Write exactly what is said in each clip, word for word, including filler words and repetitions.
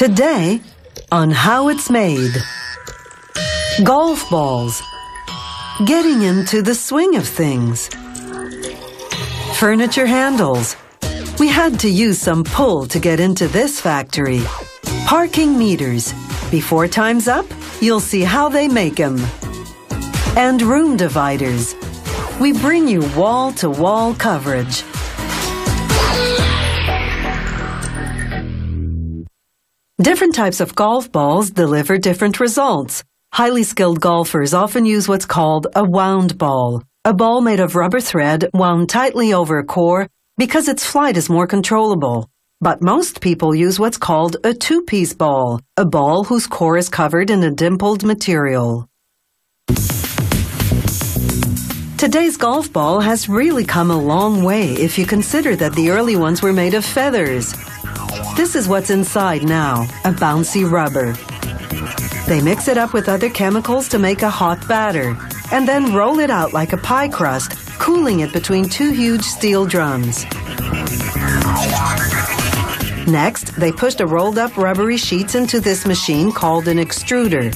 Today on How It's Made. Golf balls. Getting into the swing of things. Furniture handles. We had to use some pull to get into this factory. Parking meters. Before time's up, you'll see how they make them. And room dividers. We bring you wall-to-wall coverage. Different types of golf balls deliver different results. Highly skilled golfers often use what's called a wound ball, a ball made of rubber thread wound tightly over a core because its flight is more controllable. But most people use what's called a two-piece ball, a ball whose core is covered in a dimpled material. Today's golf ball has really come a long way if you consider that the early ones were made of feathers. This is what's inside now, a bouncy rubber. They mix it up with other chemicals to make a hot batter, and then roll it out like a pie crust, cooling it between two huge steel drums. Next, they push the rolled-up rubbery sheets into this machine called an extruder.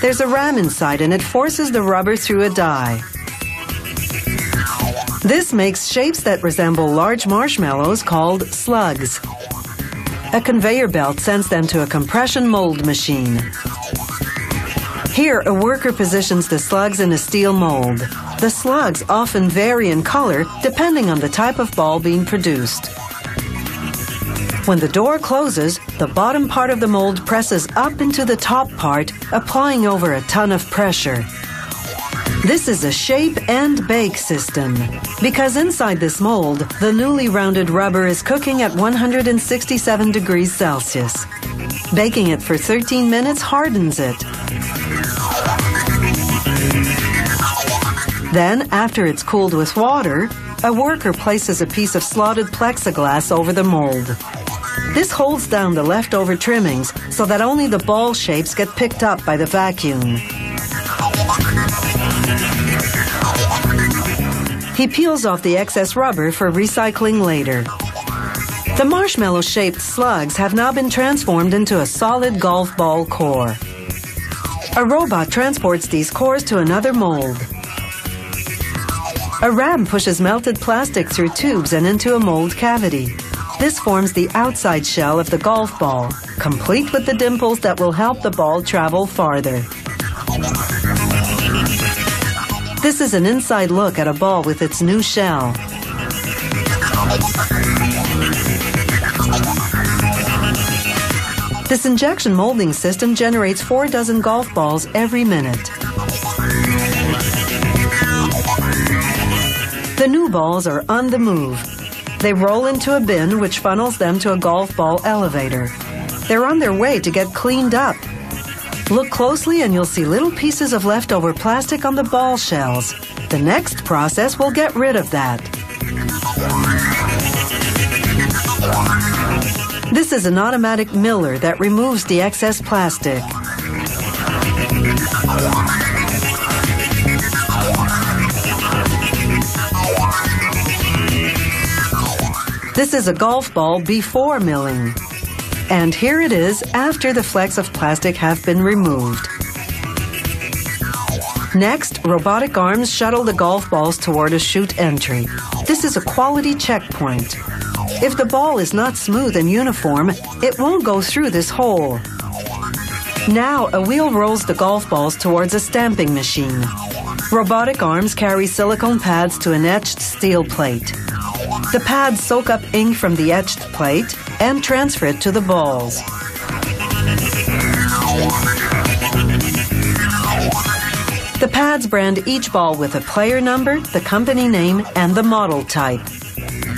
There's a ram inside, and it forces the rubber through a die. This makes shapes that resemble large marshmallows called slugs. A conveyor belt sends them to a compression mold machine. Here, a worker positions the slugs in a steel mold. The slugs often vary in color depending on the type of ball being produced. When the door closes, the bottom part of the mold presses up into the top part, applying over a ton of pressure. This is a shape and bake system, because inside this mold, the newly rounded rubber is cooking at one hundred sixty-seven degrees Celsius. Baking it for thirteen minutes hardens it. Then, after it's cooled with water, a worker places a piece of slotted plexiglass over the mold. This holds down the leftover trimmings so that only the ball shapes get picked up by the vacuum. He peels off the excess rubber for recycling later. The marshmallow-shaped slugs have now been transformed into a solid golf ball core. A robot transports these cores to another mold. A ram pushes melted plastic through tubes and into a mold cavity. This forms the outside shell of the golf ball, complete with the dimples that will help the ball travel farther. This is an inside look at a ball with its new shell. This injection molding system generates four dozen golf balls every minute. The new balls are on the move. They roll into a bin which funnels them to a golf ball elevator. They're on their way to get cleaned up. Look closely and you'll see little pieces of leftover plastic on the ball shells. The next process will get rid of that. This is an automatic miller that removes the excess plastic. This is a golf ball before milling. And here it is after the flecks of plastic have been removed. Next, robotic arms shuttle the golf balls toward a chute entry. This is a quality checkpoint. If the ball is not smooth and uniform, it won't go through this hole. Now, a wheel rolls the golf balls towards a stamping machine. Robotic arms carry silicone pads to an etched steel plate. The pads soak up ink from the etched plate and transfer it to the balls. The pads brand each ball with a player number, the company name, and the model type.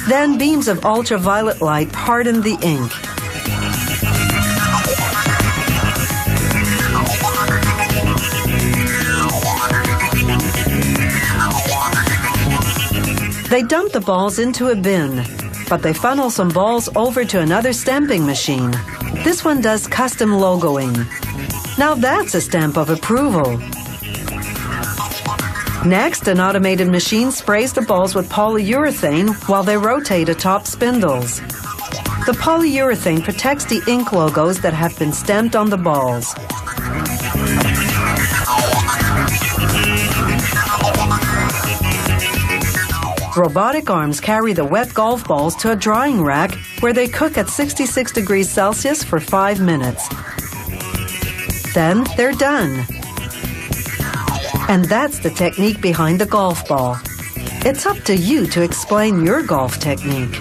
Then beams of ultraviolet light harden the ink. They dump the balls into a bin, but they funnel some balls over to another stamping machine. This one does custom logoing. Now that's a stamp of approval. Next, an automated machine sprays the balls with polyurethane while they rotate atop spindles. The polyurethane protects the ink logos that have been stamped on the balls. Robotic arms carry the wet golf balls to a drying rack where they cook at sixty-six degrees Celsius for five minutes. Then they're done. And that's the technique behind the golf ball. It's up to you to explain your golf technique.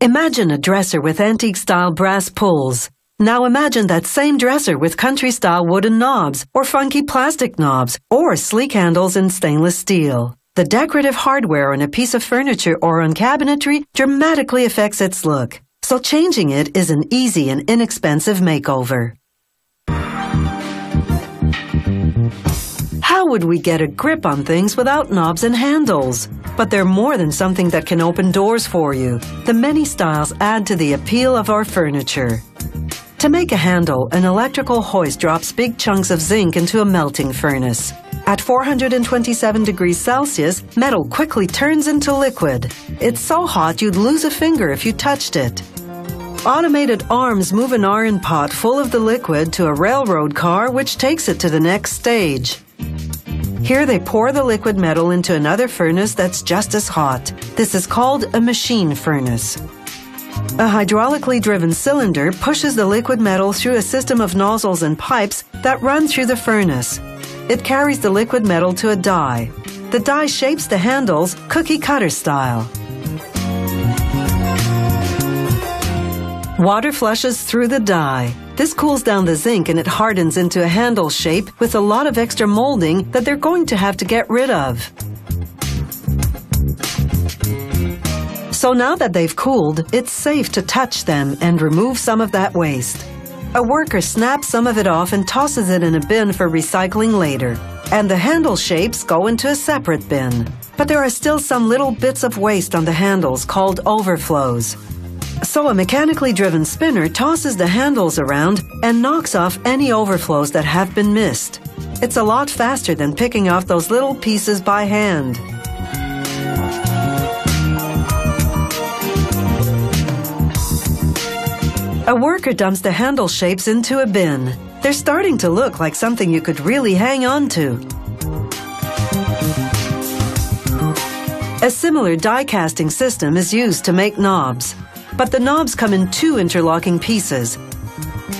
Imagine a dresser with antique-style brass pulls. Now imagine that same dresser with country-style wooden knobs, or funky plastic knobs, or sleek handles in stainless steel. The decorative hardware on a piece of furniture or on cabinetry dramatically affects its look, so changing it is an easy and inexpensive makeover. How would we get a grip on things without knobs and handles? But they're more than something that can open doors for you. The many styles add to the appeal of our furniture. To make a handle, an electrical hoist drops big chunks of zinc into a melting furnace. At four hundred twenty-seven degrees Celsius, metal quickly turns into liquid. It's so hot you'd lose a finger if you touched it. Automated arms move an iron pot full of the liquid to a railroad car, which takes it to the next stage. Here they pour the liquid metal into another furnace that's just as hot. This is called a machine furnace. A hydraulically driven cylinder pushes the liquid metal through a system of nozzles and pipes that run through the furnace. It carries the liquid metal to a die. The die shapes the handles cookie cutter style. Water flushes through the die. This cools down the zinc and it hardens into a handle shape with a lot of extra molding that they're going to have to get rid of. So now that they've cooled, it's safe to touch them and remove some of that waste. A worker snaps some of it off and tosses it in a bin for recycling later. And the handle shapes go into a separate bin. But there are still some little bits of waste on the handles called overflows. So a mechanically driven spinner tosses the handles around and knocks off any overflows that have been missed. It's a lot faster than picking off those little pieces by hand. A worker dumps the handle shapes into a bin. They're starting to look like something you could really hang on to. A similar die casting system is used to make knobs. But the knobs come in two interlocking pieces.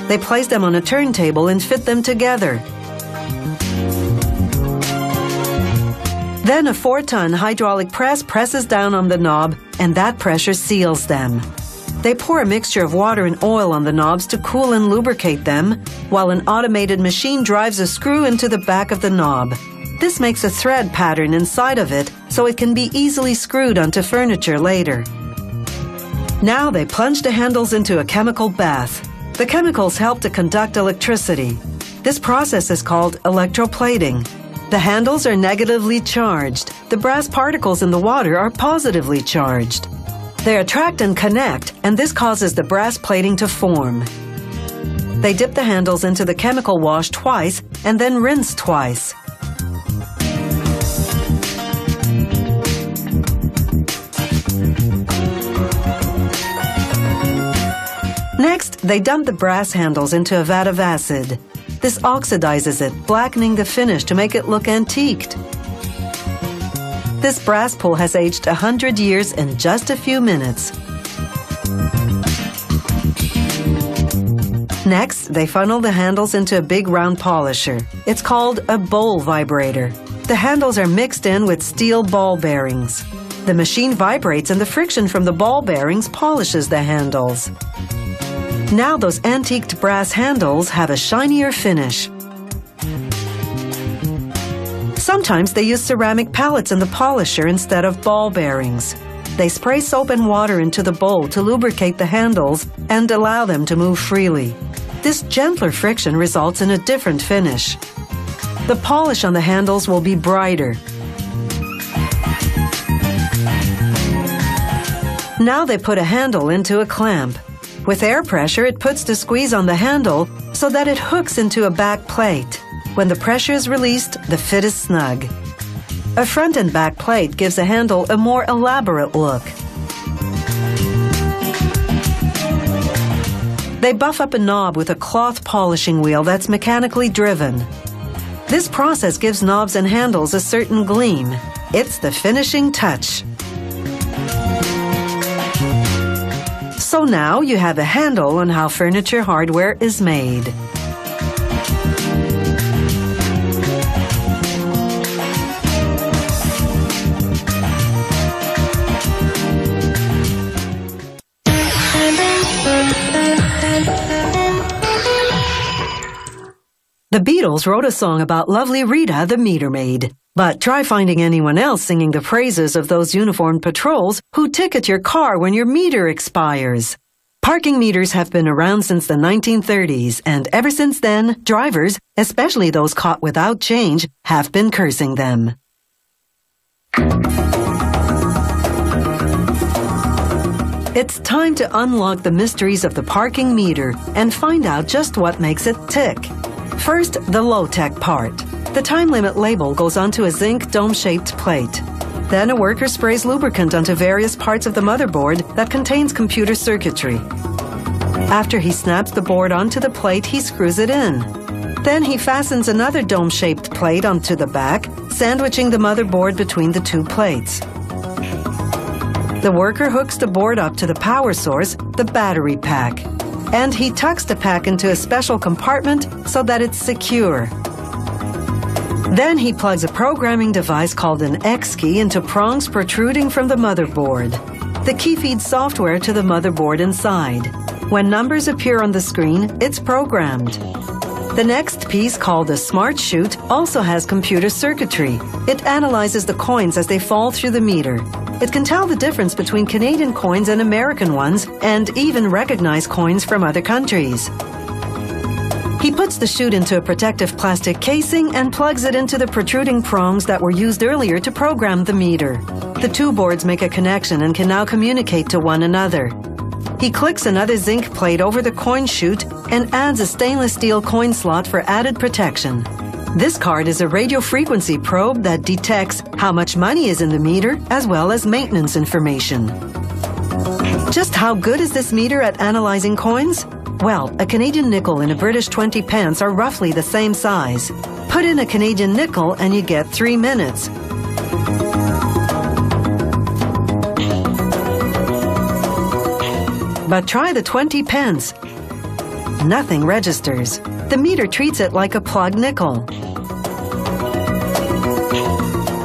They place them on a turntable and fit them together. Then a four-ton hydraulic press presses down on the knob, and that pressure seals them. They pour a mixture of water and oil on the knobs to cool and lubricate them, while an automated machine drives a screw into the back of the knob. This makes a thread pattern inside of it, so it can be easily screwed onto furniture later. Now they plunge the handles into a chemical bath. The chemicals help to conduct electricity. This process is called electroplating. The handles are negatively charged. The brass particles in the water are positively charged. They attract and connect, and this causes the brass plating to form. They dip the handles into the chemical wash twice and then rinse twice. Next, they dump the brass handles into a vat of acid. This oxidizes it, blackening the finish to make it look antiqued. This brass pull has aged one hundred years in just a few minutes. Next, they funnel the handles into a big round polisher. It's called a bowl vibrator. The handles are mixed in with steel ball bearings. The machine vibrates and the friction from the ball bearings polishes the handles. Now those antiqued brass handles have a shinier finish. Sometimes they use ceramic pellets in the polisher instead of ball bearings. They spray soap and water into the bowl to lubricate the handles and allow them to move freely. This gentler friction results in a different finish. The polish on the handles will be brighter. Now they put a handle into a clamp. With air pressure, it puts the squeeze on the handle so that it hooks into a back plate. When the pressure is released, the fit is snug. A front and back plate gives the handle a more elaborate look. They buff up a knob with a cloth polishing wheel that's mechanically driven. This process gives knobs and handles a certain gleam. It's the finishing touch. So now you have a handle on how furniture hardware is made. The Beatles wrote a song about lovely Rita the meter maid. But try finding anyone else singing the praises of those uniformed patrols who ticket your car when your meter expires. Parking meters have been around since the nineteen thirties, and ever since then, drivers, especially those caught without change, have been cursing them. It's time to unlock the mysteries of the parking meter and find out just what makes it tick. First, the low-tech part. The time limit label goes onto a zinc dome-shaped plate. Then a worker sprays lubricant onto various parts of the motherboard that contains computer circuitry. After he snaps the board onto the plate, he screws it in. Then he fastens another dome-shaped plate onto the back, sandwiching the motherboard between the two plates. The worker hooks the board up to the power source, the battery pack. And he tucks the pack into a special compartment so that it's secure. Then he plugs a programming device called an X key into prongs protruding from the motherboard. The key feeds software to the motherboard inside. When numbers appear on the screen, it's programmed. The next piece, called a smart chute, also has computer circuitry. It analyzes the coins as they fall through the meter. It can tell the difference between Canadian coins and American ones, and even recognize coins from other countries. He puts the chute into a protective plastic casing and plugs it into the protruding prongs that were used earlier to program the meter. The two boards make a connection and can now communicate to one another. He clicks another zinc plate over the coin chute and adds a stainless steel coin slot for added protection. This card is a radio frequency probe that detects how much money is in the meter, as well as maintenance information. Just how good is this meter at analyzing coins? Well, a Canadian nickel and a British twenty pence are roughly the same size. Put in a Canadian nickel and you get three minutes. But try the twenty pence. Nothing registers. The meter treats it like a plug nickel.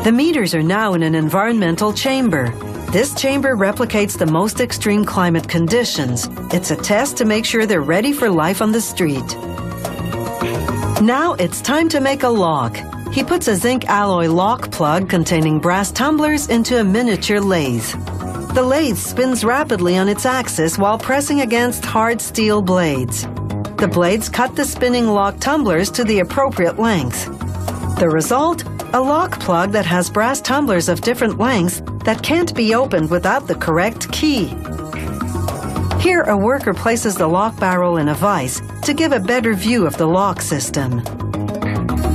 The meters are now in an environmental chamber. This chamber replicates the most extreme climate conditions. It's a test to make sure they're ready for life on the street. Now it's time to make a lock. He puts a zinc alloy lock plug containing brass tumblers into a miniature lathe. The lathe spins rapidly on its axis while pressing against hard steel blades. The blades cut the spinning lock tumblers to the appropriate length. The result? A lock plug that has brass tumblers of different lengths that can't be opened without the correct key. Here, a worker places the lock barrel in a vise to give a better view of the lock system.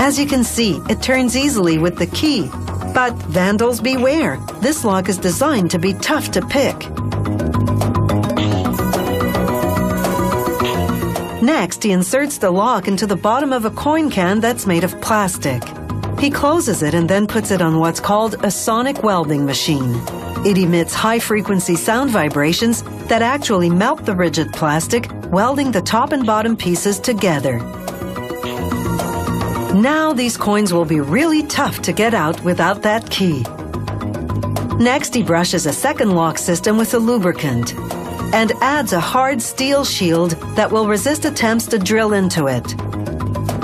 As you can see, it turns easily with the key. But vandals beware. This lock is designed to be tough to pick. Next, he inserts the lock into the bottom of a coin can that's made of plastic. He closes it and then puts it on what's called a sonic welding machine. It emits high-frequency sound vibrations that actually melt the rigid plastic, welding the top and bottom pieces together. Now these coins will be really tough to get out without that key. Next, he brushes a second lock system with a lubricant and adds a hard steel shield that will resist attempts to drill into it.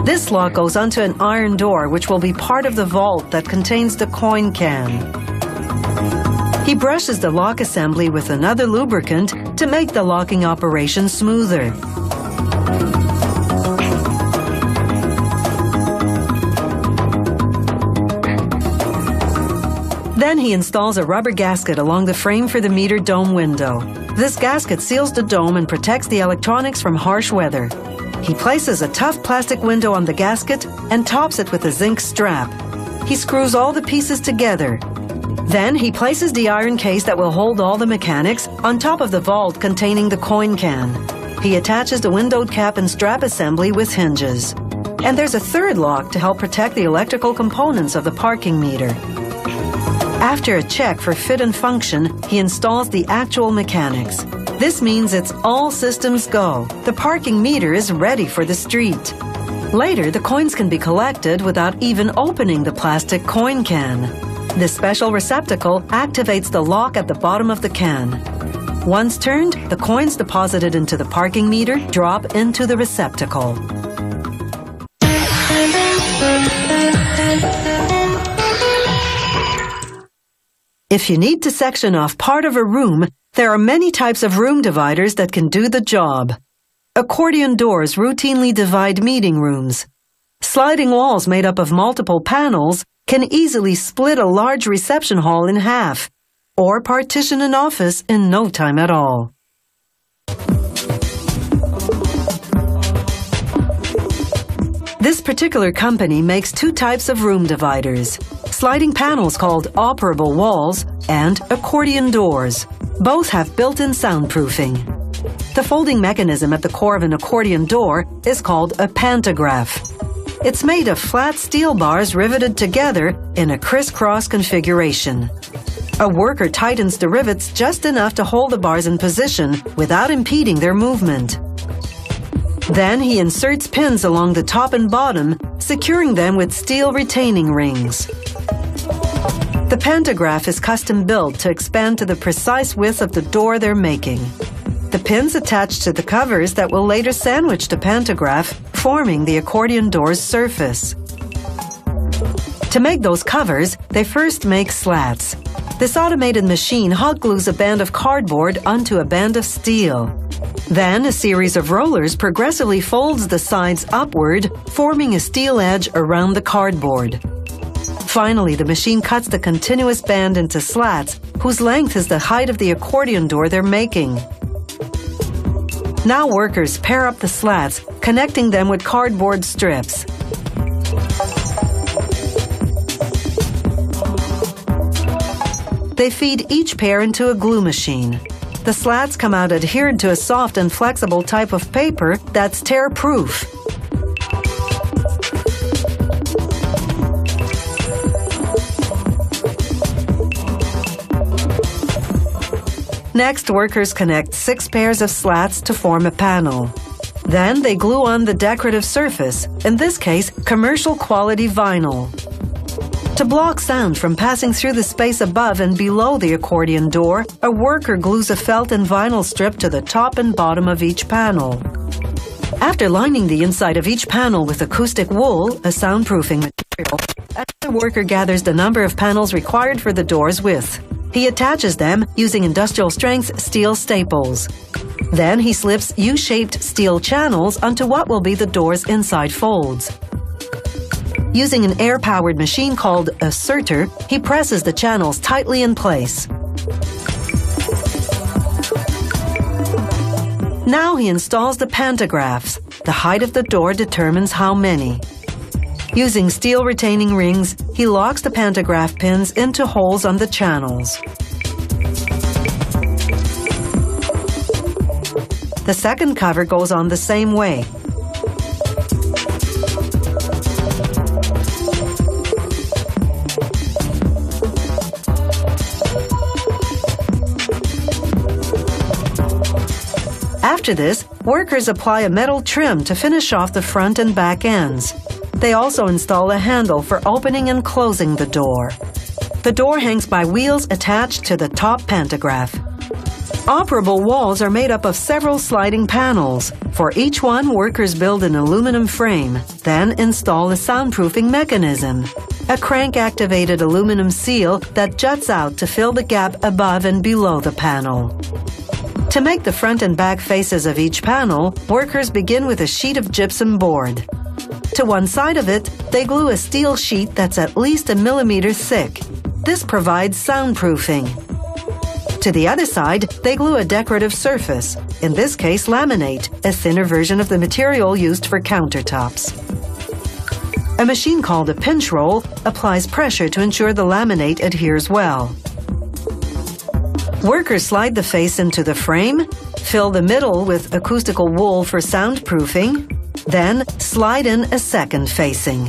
This lock goes onto an iron door, which will be part of the vault that contains the coin can. He brushes the lock assembly with another lubricant to make the locking operation smoother. Then he installs a rubber gasket along the frame for the meter dome window. This gasket seals the dome and protects the electronics from harsh weather. He places a tough plastic window on the gasket and tops it with a zinc strap. He screws all the pieces together. Then he places the iron case that will hold all the mechanics on top of the vault containing the coin can. He attaches the windowed cap and strap assembly with hinges. And there's a third lock to help protect the electrical components of the parking meter. After a check for fit and function, he installs the actual mechanics. This means it's all systems go. The parking meter is ready for the street. Later, the coins can be collected without even opening the plastic coin can. This special receptacle activates the lock at the bottom of the can. Once turned, the coins deposited into the parking meter drop into the receptacle. If you need to section off part of a room, there are many types of room dividers that can do the job. Accordion doors routinely divide meeting rooms. Sliding walls made up of multiple panels can easily split a large reception hall in half, or partition an office in no time at all. This particular company makes two types of room dividers: sliding panels called operable walls and accordion doors. Both have built-in soundproofing. The folding mechanism at the core of an accordion door is called a pantograph. It's made of flat steel bars riveted together in a crisscross configuration. A worker tightens the rivets just enough to hold the bars in position without impeding their movement. Then he inserts pins along the top and bottom, securing them with steel retaining rings. The pantograph is custom-built to expand to the precise width of the door they're making. The pins attach to the covers that will later sandwich the pantograph, forming the accordion door's surface. To make those covers, they first make slats. This automated machine hot glues a band of cardboard onto a band of steel. Then a series of rollers progressively folds the sides upward, forming a steel edge around the cardboard. Finally, the machine cuts the continuous band into slats, whose length is the height of the accordion door they're making. Now workers pair up the slats, connecting them with cardboard strips. They feed each pair into a glue machine. The slats come out adhered to a soft and flexible type of paper that's tear-proof. Next, workers connect six pairs of slats to form a panel. Then they glue on the decorative surface, in this case, commercial quality vinyl. To block sound from passing through the space above and below the accordion door, a worker glues a felt and vinyl strip to the top and bottom of each panel. After lining the inside of each panel with acoustic wool, a soundproofing material, the worker gathers the number of panels required for the door's width. He attaches them using industrial-strength steel staples. Then he slips U-shaped steel channels onto what will be the door's inside folds. Using an air-powered machine called a serter, he presses the channels tightly in place. Now he installs the pantographs. The height of the door determines how many. Using steel retaining rings, he locks the pantograph pins into holes on the channels. The second cover goes on the same way. After this, workers apply a metal trim to finish off the front and back ends. They also install a handle for opening and closing the door. The door hangs by wheels attached to the top pantograph. Operable walls are made up of several sliding panels. For each one, workers build an aluminum frame, then install a soundproofing mechanism. A crank-activated aluminum seal that juts out to fill the gap above and below the panel. To make the front and back faces of each panel, workers begin with a sheet of gypsum board. To one side of it, they glue a steel sheet that's at least a millimeter thick. This provides soundproofing. To the other side, they glue a decorative surface, in this case laminate, a thinner version of the material used for countertops. A machine called a pinch roll applies pressure to ensure the laminate adheres well. Workers slide the face into the frame, fill the middle with acoustical wool for soundproofing, then slide in a second facing.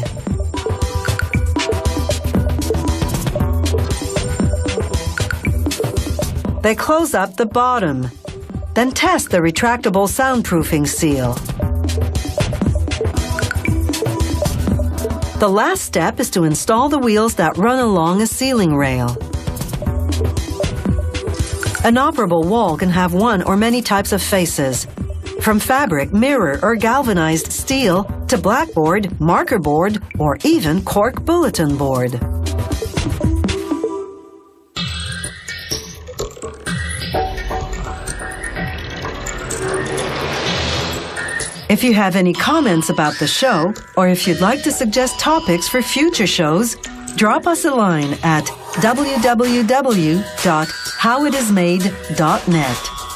They close up the bottom, then test the retractable soundproofing seal. The last step is to install the wheels that run along a ceiling rail. An operable wall can have one or many types of faces, from fabric, mirror, or galvanized steel to blackboard, marker board, or even cork bulletin board. If you have any comments about the show, or if you'd like to suggest topics for future shows, drop us a line at w w w dot how it is made dot net.